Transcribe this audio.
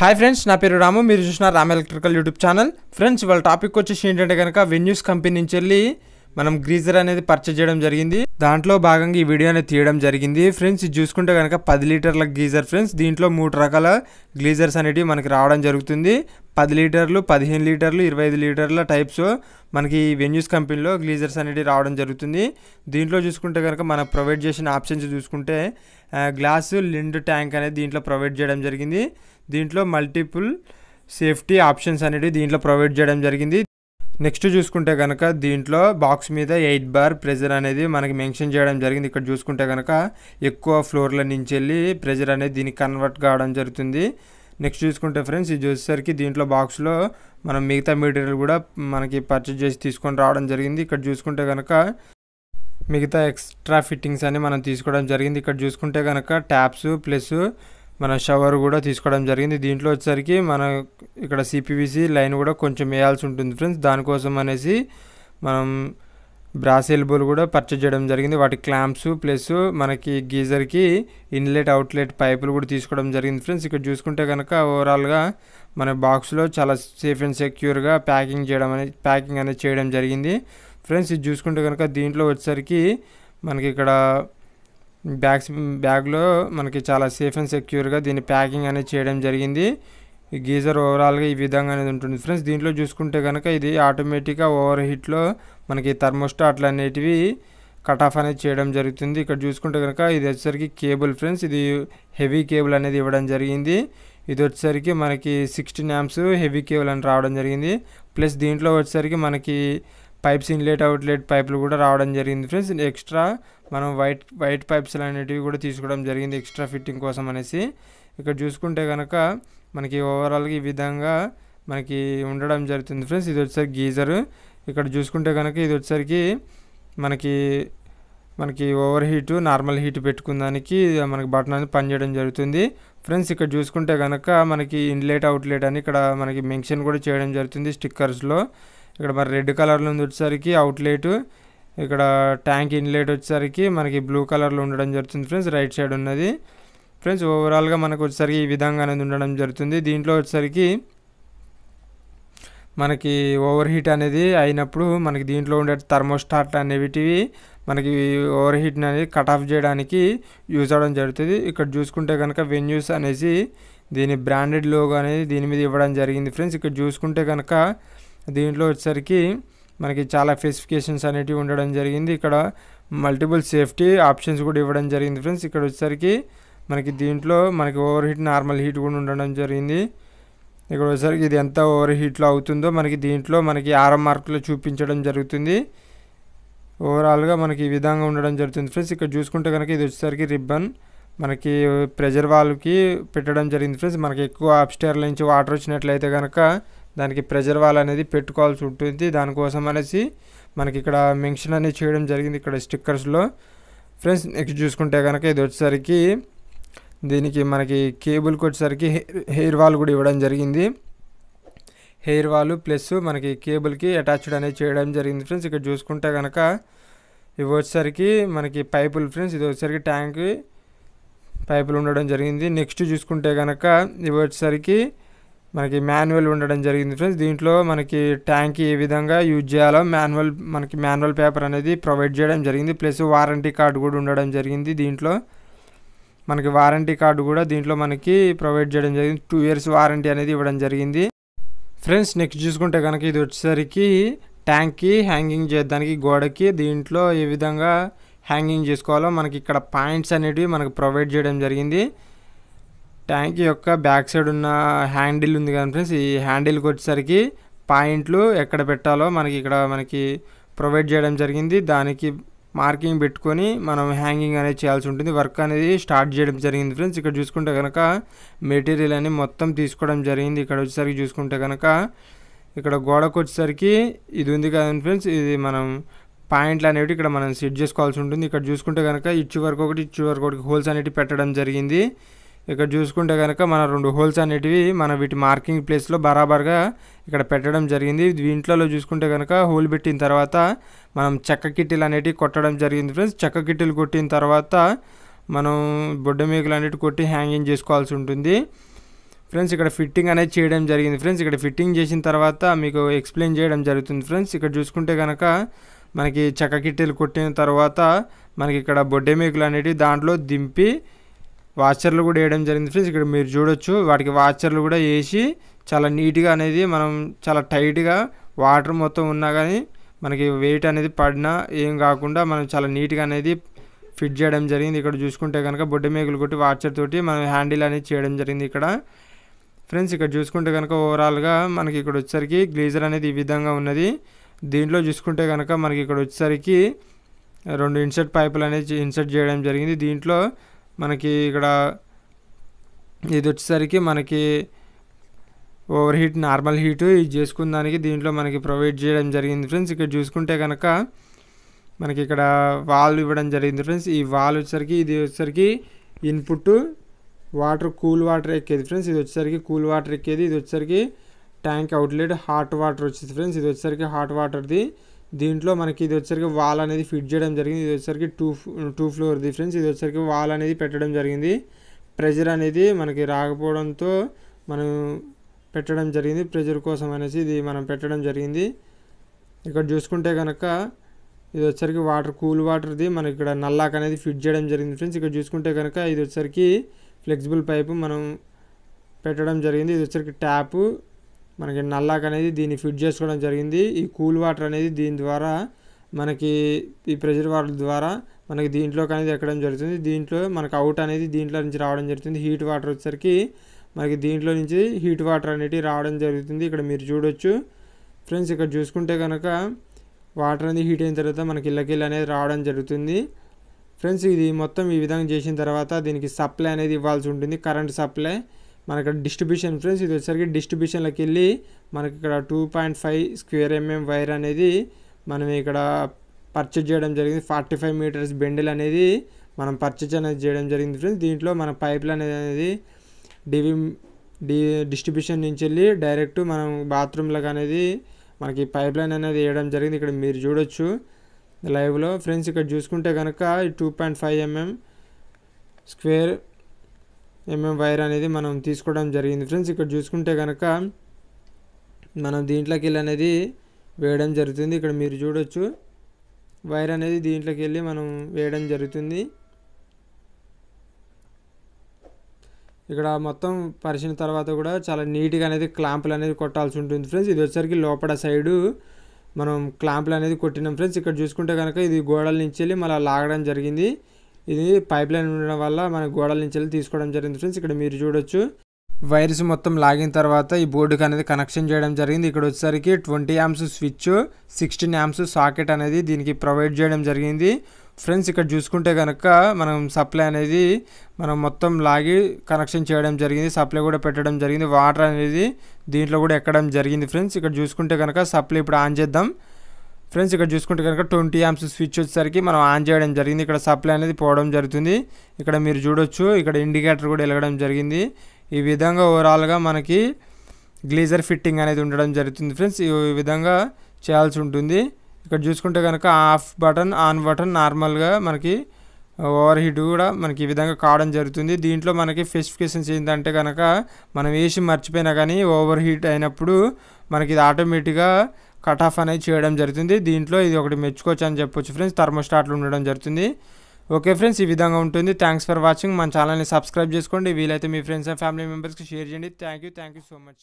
Hi friends, నా పేరు రాము. మీరు చూసిన Ram electrical YouTube channel. Friends, వాళ్ళ టాపిక్ వచ్చేసి ఏంటంటే కనుక వెన్యూస్ కంపెనీ నుంచి వెళ్ళి మనం గ్రీజర్ అనేది పర్చేజ్ చేయడం జరిగింది. దాంట్లో భాగంగా ఈ వీడియో అనేది తీయడం జరిగింది. ఫ్రెండ్స్, ఇది చూసుకుంటే కనుక 10 లీటర్ల గ్రీజర్. ఫ్రెండ్స్, దీంట్లో 3 రకాల గ్రీజర్స్ అనేవి మనకి రావడం జరుగుతుంది. 10 లీటర్లు, 15 లీటర్లు, 25 లీటర్ల టైప్స్ మనకి వెన్యూస్ కంపెనీలో గ్రీజర్స్ అనేవి రావడం జరుగుతుంది. దీంట్లో చూసుకుంటే కనుక మనం ప్రొవైడ్ చేసిన ఆప్షన్స్ చూసుకుంటే గ్లాసు లిండ్ ట్యాంక్ అనేది దీంట్లో ప్రొవైడ్ చేయడం జరిగింది. దీంట్లో మల్టిపుల్ సేఫ్టీ ఆప్షన్స్ అనేవి దీంట్లో ప్రొవైడ్ చేయడం జరిగింది. నెక్స్ట్ చూసుకుంటే కనుక దీంట్లో బాక్స్ మీద 8 బార్ ప్రెజర్ అనేది మనకి మెన్షన్ చేయడం జరిగింది. ఇక్కడ చూసుకుంటే కనుక ఎక్కువ ఫ్లోర్ల నుంచి వెళ్ళి ప్రెజర్ అనేది దీనికి కన్వర్ట్ కావడం జరుగుతుంది. నెక్స్ట్ చూసుకుంటే ఫ్రెండ్స్, ఇది చూసేసరికి దీంట్లో బాక్స్లో మనం మిగతా మెటీరియల్ కూడా మనకి పర్చేజ్ చేసి తీసుకొని రావడం జరిగింది. ఇక్కడ చూసుకుంటే కనుక మిగతా ఎక్స్ట్రా ఫిట్టింగ్స్ అని మనం తీసుకోవడం జరిగింది. ఇక్కడ చూసుకుంటే కనుక ట్యాప్స్ ప్లస్ మన షవర్ కూడా తీసుకోవడం జరిగింది. దీంట్లో వచ్చేసరికి మన ఇక్కడ సిపివిసి లైన్ కూడా కొంచెం వేయాల్సి ఉంటుంది. ఫ్రెండ్స్, దానికోసం అనేసి మనం బ్రాస్ ఎల్బోలు కూడా పర్చేజ్ చేయడం జరిగింది. వాటి క్లాంప్స్ ప్లస్ మనకి గీజర్కి ఇన్లెట్ అవుట్లెట్ పైపులు కూడా తీసుకోవడం జరిగింది. ఫ్రెండ్స్, ఇక్కడ చూసుకుంటే కనుక ఓవరాల్గా మన బాక్స్లో చాలా సేఫ్ అండ్ సెక్యూర్గా ప్యాకింగ్ అనేది చేయడం జరిగింది. ఫ్రెండ్స్, ఇది చూసుకుంటే కనుక దీంట్లో వచ్చేసరికి మనకి ఇక్కడ బ్యాగ్లో మనకి చాలా సేఫ్ అండ్ సెక్యూర్గా దీన్ని ప్యాకింగ్ అనేది చేయడం జరిగింది. ఈ గీజర్ ఓవరాల్గా ఈ విధంగా అనేది ఉంటుంది. ఫ్రెండ్స్, దీంట్లో చూసుకుంటే కనుక ఇది ఆటోమేటిక్గా ఓవర్ హీట్లో మనకి థర్మోస్టాట్లు అనేటివి కట్ ఆఫ్ అనేది చేయడం జరుగుతుంది. ఇక్కడ చూసుకుంటే కనుక ఇది వచ్చేసరికి కేబుల్. ఫ్రెండ్స్, ఇది హెవీ కేబుల్ అనేది ఇవ్వడం జరిగింది. ఇది వచ్చేసరికి మనకి 16 amps హెవీ కేబుల్ అని రావడం జరిగింది. ప్లస్ దీంట్లో వచ్చేసరికి మనకి పైప్స్ ఇన్లెట్ అవుట్లెట్ పైపులు కూడా రావడం జరిగింది. ఫ్రెండ్స్, ఎక్స్ట్రా మనం వైట్ పైప్స్ అనేటివి కూడా తీసుకోవడం జరిగింది ఎక్స్ట్రా ఫిట్టింగ్ కోసం అనేసి. ఇక్కడ చూసుకుంటే కనుక మనకి ఓవరాల్గా ఈ విధంగా మనకి ఉండడం జరుగుతుంది. ఫ్రెండ్స్, ఇది వచ్చేసరికి గీజరు. ఇక్కడ చూసుకుంటే కనుక ఇది వచ్చేసరికి మనకి ఓవర్ హీటు నార్మల్ హీట్ పెట్టుకున్నానికి మనకి బటన్ అనేది పనిచేయడం జరుగుతుంది. ఫ్రెండ్స్, ఇక్కడ చూసుకుంటే కనుక మనకి ఇన్లెట్ అవుట్లెట్ అని ఇక్కడ మనకి మెన్షన్ కూడా చేయడం జరుగుతుంది స్టిక్కర్స్లో. ఇక్కడ మరి రెడ్ కలర్లో ఉంది వచ్చేసరికి అవుట్లెట్, ఇక్కడ ట్యాంక్ ఇన్లెట్ వచ్చేసరికి మనకి బ్లూ కలర్లో ఉండడం జరుగుతుంది. ఫ్రెండ్స్, రైట్ సైడ్ ఉన్నది. ఫ్రెండ్స్, ఓవరాల్గా మనకు వచ్చేసరికి ఈ విధంగా అనేది ఉండడం జరుగుతుంది. దీంట్లో వచ్చేసరికి మనకి ఓవర్ హీట్ అనేది అయినప్పుడు మనకి దీంట్లో ఉండే థర్మోస్టాట్ అనేటివి మనకి ఓవర్ హీట్ అనేది కట్ ఆఫ్ చేయడానికి యూజ్ అవ్వడం జరుగుతుంది. ఇక్కడ చూసుకుంటే కనుక వెన్యూస్ అనేసి దీని బ్రాండెడ్ లోగో అనేది దీని మీద ఇవ్వడం జరిగింది. ఫ్రెండ్స్, ఇక్కడ చూసుకుంటే కనుక దీంట్లో వచ్చేసరికి మనకి చాలా స్పెసిఫికేషన్స్ అనేటివి ఉండడం జరిగింది. ఇక్కడ మల్టిపుల్ సేఫ్టీ ఆప్షన్స్ కూడా ఇవ్వడం జరిగింది. ఫ్రెండ్స్, ఇక్కడ వచ్చేసరికి మనకి దీంట్లో మనకి ఓవర్ హీట్ నార్మల్ హీట్ కూడా ఉండడం జరిగింది. ఇక్కడ వచ్చేసరికి ఇది ఎంత ఓవర్ హీట్లో అవుతుందో మనకి దీంట్లో మనకి 6 మార్కులు చూపించడం జరుగుతుంది. ఓవరాల్గా మనకి ఈ విధంగా ఉండడం జరుగుతుంది. ఫ్రెండ్స్, ఇక్కడ చూసుకుంటే కనుక ఇది వచ్చేసరికి రిబ్బన్ మనకి ప్రెజర్ వాల్వ్కి పెట్టడం జరిగింది. ఫ్రెండ్స్, మనకి ఎక్కువ అప్స్టేర్ల నుంచి వాటర్ వచ్చినట్లయితే కనుక దానికి ప్రెజర్ వాల్ అనేది పెట్టుకోవాల్సి ఉంటుంది. దానికోసం అనేసి మనకి ఇక్కడ మెన్షన్ అనేది చేయడం జరిగింది ఇక్కడ స్టిక్కర్స్లో. ఫ్రెండ్స్, నెక్స్ట్ చూసుకుంటే కనుక ఇది వచ్చేసరికి దీనికి మనకి కేబుల్కి వచ్చేసరికి హెయిర్ వాల్ కూడా ఇవ్వడం జరిగింది. హెయిర్ వాల్ ప్లస్ మనకి కేబుల్కి అటాచ్డ్ అనేది చేయడం జరిగింది. ఫ్రెండ్స్, ఇక్కడ చూసుకుంటే కనుక ఇవి వచ్చేసరికి మనకి పైపులు. ఫ్రెండ్స్, ఇది వచ్చేసరికి ట్యాంక్ పైపులు ఉండడం జరిగింది. నెక్స్ట్ చూసుకుంటే కనుక ఇవి వచ్చేసరికి మనకి మాన్యువల్ ఉండడం జరిగింది. ఫ్రెండ్స్, దీంట్లో మనకి ట్యాంక్ ఏ విధంగా యూజ్ చేయాలో మనకి మాన్యువల్ పేపర్ అనేది ప్రొవైడ్ చేయడం జరిగింది. ప్లస్ వారంటీ కార్డు కూడా ఉండడం జరిగింది. దీంట్లో మనకి వారంటీ కార్డు కూడా దీంట్లో మనకి ప్రొవైడ్ చేయడం జరిగింది. 2 years వారంటీ అనేది ఇవ్వడం జరిగింది. ఫ్రెండ్స్, నెక్స్ట్ చూసుకుంటే కనుక ఇది వచ్చేసరికి ట్యాంక్కి హ్యాంగింగ్ చేయడానికి గోడకి దీంట్లో ఏ విధంగా హ్యాంగింగ్ చేసుకోవాలో మనకి ఇక్కడ పాయింట్స్ అనేటివి మనకు ప్రొవైడ్ చేయడం జరిగింది. ట్యాంక్ యొక్క బ్యాక్ సైడ్ ఉన్న హ్యాండిల్ ఉంది కదా ఫ్రెండ్స్, ఈ హ్యాండిల్కి వచ్చేసరికి పాయింట్లు ఎక్కడ పెట్టాలో మనకి ఇక్కడ మనకి ప్రొవైడ్ చేయడం జరిగింది. దానికి మార్కింగ్ పెట్టుకొని మనం హ్యాంగింగ్ అనేది చేయాల్సి ఉంటుంది. వర్క్ అనేది స్టార్ట్ చేయడం జరిగింది. ఫ్రెండ్స్, ఇక్కడ చూసుకుంటే కనుక మెటీరియల్ అనేది మొత్తం తీసుకోవడం జరిగింది. ఇక్కడ వచ్చేసరికి చూసుకుంటే కనుక ఇక్కడ గోడకు వచ్చేసరికి ఇది ఉంది కదండి ఫ్రెండ్స్, ఇది మనం పాయింట్లు అనేవి ఇక్కడ మనం సెట్ చేసుకోవాల్సి ఉంటుంది. ఇక్కడ చూసుకుంటే కనుక ఇచ్చి వరకు ఒకటి హోల్స్ అనేవి పెట్టడం జరిగింది. ఇక్కడ చూసుకుంటే కనుక మన 2 హోల్స్ అనేటివి మన వీటి మార్కింగ్ ప్లేస్లో బరాబర్గా ఇక్కడ పెట్టడం జరిగింది. దీంట్లో చూసుకుంటే కనుక హోల్ పెట్టిన తర్వాత మనం చెక్క కిట్టీలు అనేటివి కొట్టడం జరిగింది. ఫ్రెండ్స్, చెక్క కిట్టీలు కొట్టిన తర్వాత మనం బొడ్డ మేకులు అనేటివి కొట్టి హ్యాంగింగ్ చేసుకోవాల్సి ఉంటుంది. ఫ్రెండ్స్ ఇక్కడ ఫిట్టింగ్ అనేది చేయడం జరిగింది ఫ్రెండ్స్. ఇక్కడ ఫిట్టింగ్ చేసిన తర్వాత మీకు ఎక్స్ప్లెయిన్ చేయడం జరుగుతుంది ఫ్రెండ్స్. ఇక్కడ చూసుకుంటే కనుక మనకి చక్క కిట్టెలు కొట్టిన తర్వాత మనకి ఇక్కడ బొడ్డే మేకులు అనేటివి దాంట్లో దింపి వాచర్లు కూడా వేయడం జరిగింది ఫ్రెండ్స్. ఇక్కడ మీరు చూడొచ్చు వాటికి వాచర్లు కూడా వేసి చాలా నీట్గా అనేది మనం చాలా టైట్గా వాటర్ మొత్తం ఉన్నా కానీ మనకి వెయిట్ అనేది పడినా ఏం కాకుండా మనం చాలా నీట్గా అనేది ఫిట్ చేయడం జరిగింది. ఇక్కడ చూసుకుంటే కనుక బొడ్డే మేకులు కొట్టి వాచర్ తోటి మనం హ్యాండిల్ అనేది చేయడం జరిగింది ఇక్కడ ఫ్రెండ్స్. ఇక్కడ చూసుకుంటే కనుక ఓవరాల్గా మనకి ఇక్కడ వచ్చేసరికి గ్లేజర్ అనేది ఈ విధంగా ఉన్నది. దీంట్లో చూసుకుంటే కనుక మనకి ఇక్కడ వచ్చేసరికి 2 ఇన్సర్ట్ పైపులు అనేది ఇన్సర్ట్ చేయడం జరిగింది. దీంట్లో మనకి ఇక్కడ ఇది వచ్చేసరికి మనకి ఓవర్ హీట్ నార్మల్ హీటు ఇది చేసుకున్న దానికి దీంట్లో మనకి ప్రొవైడ్ చేయడం జరిగింది ఫ్రెండ్స్. ఇక్కడ చూసుకుంటే కనుక మనకి ఇక్కడ వాల్ ఇవ్వడం జరిగింది ఫ్రెండ్స్. ఈ వాల్ వచ్చేసరికి ఇది వచ్చేసరికి ఇన్పుట్ వాటర్ కూల్ వాటర్ ఎక్కేది ఫ్రెండ్స్. ఇది వచ్చేసరికి కూల్ వాటర్ ఎక్కేది. ఇది వచ్చేసరికి ట్యాంక్ అవుట్లెట్ హాట్ వాటర్ వచ్చేది ఫ్రెండ్స్. ఇది వచ్చేసరికి హాట్ వాటర్ది. దీంట్లో మనకి ఇది వచ్చేసరికి వాల్ అనేది ఫిట్ చేయడం జరిగింది. ఇది వచ్చేసరికి టూ ఫ్లోర్ది ఫ్రెండ్స్. ఇది వచ్చేసరికి వాల్ అనేది పెట్టడం జరిగింది. ప్రెజర్ అనేది మనకి రాకపోవడంతో మనం పెట్టడం జరిగింది ప్రెజర్ కోసం అనేసి ఇది మనం పెట్టడం జరిగింది. ఇక్కడ చూసుకుంటే కనుక ఇది వచ్చేసరికి వాటర్ కూల్ వాటర్ది మనం ఇక్కడ నల్లాక్ అనేది ఫిట్ చేయడం జరిగింది ఫ్రెండ్స్. ఇక్కడ చూసుకుంటే కనుక ఇది వచ్చేసరికి ఫ్లెక్సిబుల్ పైపు మనం పెట్టడం జరిగింది. ఇది వచ్చేసరికి ట్యాపు మనకి నల్లాక్ అనేది దీన్ని ఫిట్ చేసుకోవడం జరిగింది. ఈ కూల్ వాటర్ అనేది దీని ద్వారా మనకి ఈ ప్రెషర్ వాటర్ ద్వారా మనకి దీంట్లోకి అనేది ఎక్కడం జరుగుతుంది. దీంట్లో మనకి అవుట్ అనేది దీంట్లో నుంచి రావడం జరుగుతుంది. హీట్ వాటర్ వచ్చేసరికి మనకి దీంట్లో నుంచి హీట్ వాటర్ అనేది రావడం జరుగుతుంది. ఇక్కడ మీరు చూడొచ్చు ఫ్రెండ్స్. ఇక్కడ చూసుకుంటే కనుక వాటర్ అనేది హీట్ అయిన తర్వాత మనకి ఇళ్ళకిళ్ళు అనేది రావడం జరుగుతుంది ఫ్రెండ్స్. ఇది మొత్తం ఈ విధంగా చేసిన తర్వాత దీనికి సప్లై అనేది ఇవ్వాల్సి ఉంటుంది. కరెంట్ సప్లై మనకి డిస్ట్రిబ్యూషన్ ఫ్రెండ్స్. ఇది వచ్చేసరికి డిస్ట్రిబ్యూషన్లోకి వెళ్ళి మనకి ఇక్కడ 2.5 స్క్వేర్ mm వైర్ అనేది మనం ఇక్కడ పర్చేజ్ చేయడం జరిగింది. 45 మీటర్స్ బెండిల్ అనేది మనం పర్చేజ్ అనేది చేయడం జరిగింది ఫ్రెండ్స్. దీంట్లో మన పైప్లు అనేది డిస్ట్రిబ్యూషన్ నుంచి వెళ్ళి డైరెక్ట్ మనం బాత్రూంలకు అనేది మనకి పైప్ లైన్ అనేది వేయడం జరిగింది. ఇక్కడ మీరు చూడొచ్చు లైవ్లో ఫ్రెండ్స్. ఇక్కడ చూసుకుంటే కనుక 2.5 స్క్వేర్ mm వైర్ అనేది మనం తీసుకోవడం జరిగింది ఫ్రెండ్స్. ఇక్కడ చూసుకుంటే కనుక మనం దీంట్లోకి వెళ్ళి అనేది వేయడం జరుగుతుంది. ఇక్కడ మీరు చూడొచ్చు వైర్ అనేది దీంట్లోకి వెళ్ళి మనం వేయడం జరుగుతుంది. ఇక్కడ మొత్తం పరిచిన తర్వాత కూడా చాలా నీట్గా అనేది క్లాంపులు అనేది కొట్టాల్సి ఉంటుంది ఫ్రెండ్స్. ఇది వచ్చేసరికి లోపల సైడు మనం క్లాంపులు అనేది కొట్టినాం ఫ్రెండ్స్. ఇక్కడ చూసుకుంటే కనుక ఇది గోడల నుంచి వెళ్ళి మళ్ళీ లాగడం జరిగింది. ఇది పైప్ లైన్ ఉండడం వల్ల మన గోడల నుంచి వెళ్ళి తీసుకోవడం జరిగింది ఫ్రెండ్స్. ఇక్కడ మీరు చూడొచ్చు వైర్స్ మొత్తం లాగిన తర్వాత ఈ బోర్డుకి అనేది కనెక్షన్ చేయడం జరిగింది. ఇక్కడ వచ్చేసరికి 20 amps స్విచ్, 16 amps సాకెట్ అనేది దీనికి ప్రొవైడ్ చేయడం జరిగింది ఫ్రెండ్స్. ఇక్కడ చూసుకుంటే కనుక మనం సప్లై అనేది మనం మొత్తం లాగి కనెక్షన్ చేయడం జరిగింది. సప్లై కూడా పెట్టడం జరిగింది. వాటర్ అనేది దీంట్లో కూడా ఎక్కడం జరిగింది ఫ్రెండ్స్. ఇక్కడ చూసుకుంటే కనుక సప్లై ఇప్పుడు ఆన్ చేద్దాం ఫ్రెండ్స్. ఇక్కడ చూసుకుంటే కనుక 20 amps స్విచ్ వచ్చేసరికి మనం ఆన్ చేయడం జరిగింది. ఇక్కడ సప్లై అనేది పోవడం జరుగుతుంది. ఇక్కడ మీరు చూడొచ్చు ఇక్కడ ఇండికేటర్ కూడా వెలగడం జరిగింది. ఈ విధంగా ఓవరాల్గా మనకి గ్లేజర్ ఫిట్టింగ్ అనేది ఉండడం జరుగుతుంది ఫ్రెండ్స్. ఈ విధంగా చేయాల్సి ఉంటుంది. ఇక్కడ చూసుకుంటే కనుక ఆఫ్ బటన్ ఆన్ బటన్ నార్మల్గా మనకి ఓవర్ హీట్ కూడా మనకి ఈ విధంగా కావడం జరుగుతుంది. దీంట్లో మనకి స్పెసిఫికేషన్స్ ఏంటంటే కనుక మనం వేసి మర్చిపోయినా కానీ ఓవర్ హీట్ అయినప్పుడు మనకి ఇది ఆటోమేటిక్గా కట్ ఆఫ్ అనేది చేయడం జరుగుతుంది. దీంట్లో ఇది ఒకటి మెచ్చుకోవచ్చు అని చెప్పొచ్చు ఫ్రెండ్స్. థర్మోస్టాట్లు ఉండడం జరుగుతుంది. ఓకే ఫ్రెండ్స్, ఈ విధంగా ఉంటుంది. Thanks for watching. మన ఛానల్ని సబ్స్క్రైబ్ చేసుకోండి. వీలైతే మీ ఫ్రెండ్స్ అండ్ ఫ్యామిలీ మెంబర్స్కి షేర్ చేయండి. Thank you so much.